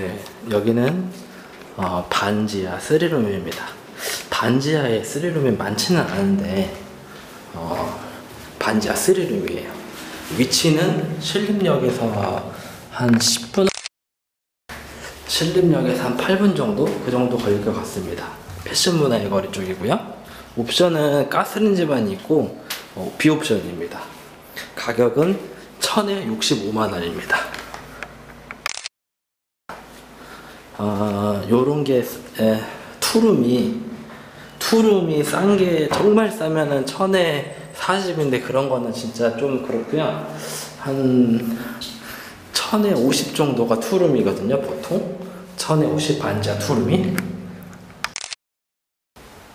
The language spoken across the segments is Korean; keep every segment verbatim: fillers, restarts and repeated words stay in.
네, 여기는 어, 반지하 쓰리룸입니다. 반지하에 쓰리룸이 많지는 않은데 어, 반지하 쓰리룸이에요. 위치는 신림역에서 한 십 분, 신림역에서 한 팔 분 정도? 그 정도 걸릴 것 같습니다. 패션문화의 거리 쪽이고요. 옵션은 가스레인지만 있고 어, 비옵션입니다. 가격은 천에 육십오만 원입니다. 어, 요런게 투룸이 투룸이 싼게 정말 싸면은 천에 사십인데 그런거는 진짜 좀 그렇구요. 한 천에 오십 정도가 투룸이거든요. 보통 천에 오십 반지하 투룸이.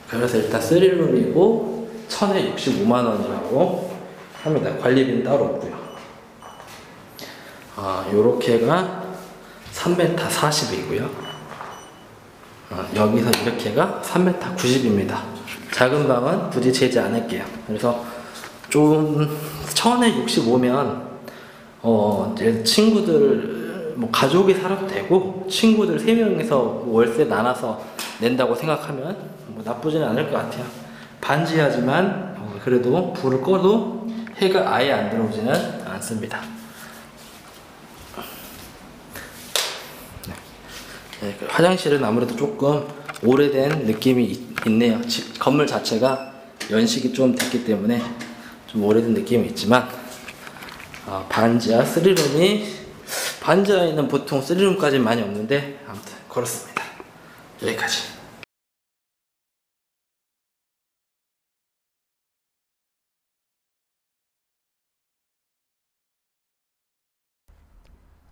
그래서 일단 쓰리룸이고 천에 육십오만 원이라고 합니다. 관리비는 따로 없고요. 아, 요렇게가 삼 미터 사십이고요 아, 여기서 이렇게가 삼 미터 구십입니다 작은 방은 굳이 재지 않을게요. 그래서 좀 천에 육십오면 어, 이제 친구들, 뭐 가족이 살아도 되고 친구들 세 명에서 월세 나눠서 낸다고 생각하면 뭐 나쁘지는 않을 것 같아요. 반지하지만 어, 그래도 불을 꺼도 해가 아예 안 들어오지는 않습니다. 네, 그 화장실은 아무래도 조금 오래된 느낌이 있, 있네요. 집, 건물 자체가 연식이 좀 됐기 때문에 좀 오래된 느낌이 있지만 어, 반지하 쓰리룸이 반지하에는 보통 쓰리룸까지는 많이 없는데 아무튼 그렇습니다. 여기까지.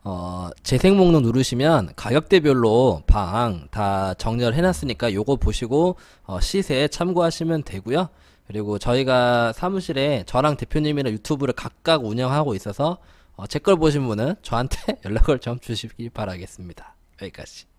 어, 재생 목록 누르시면 가격대별로 방 다 정렬해 놨으니까 요거 보시고 어, 시세 참고하시면 되고요. 그리고 저희가 사무실에 저랑 대표님이랑 유튜브를 각각 운영하고 있어서 어, 제 걸 보신 분은 저한테 연락을 좀 주시기 바라겠습니다. 여기까지.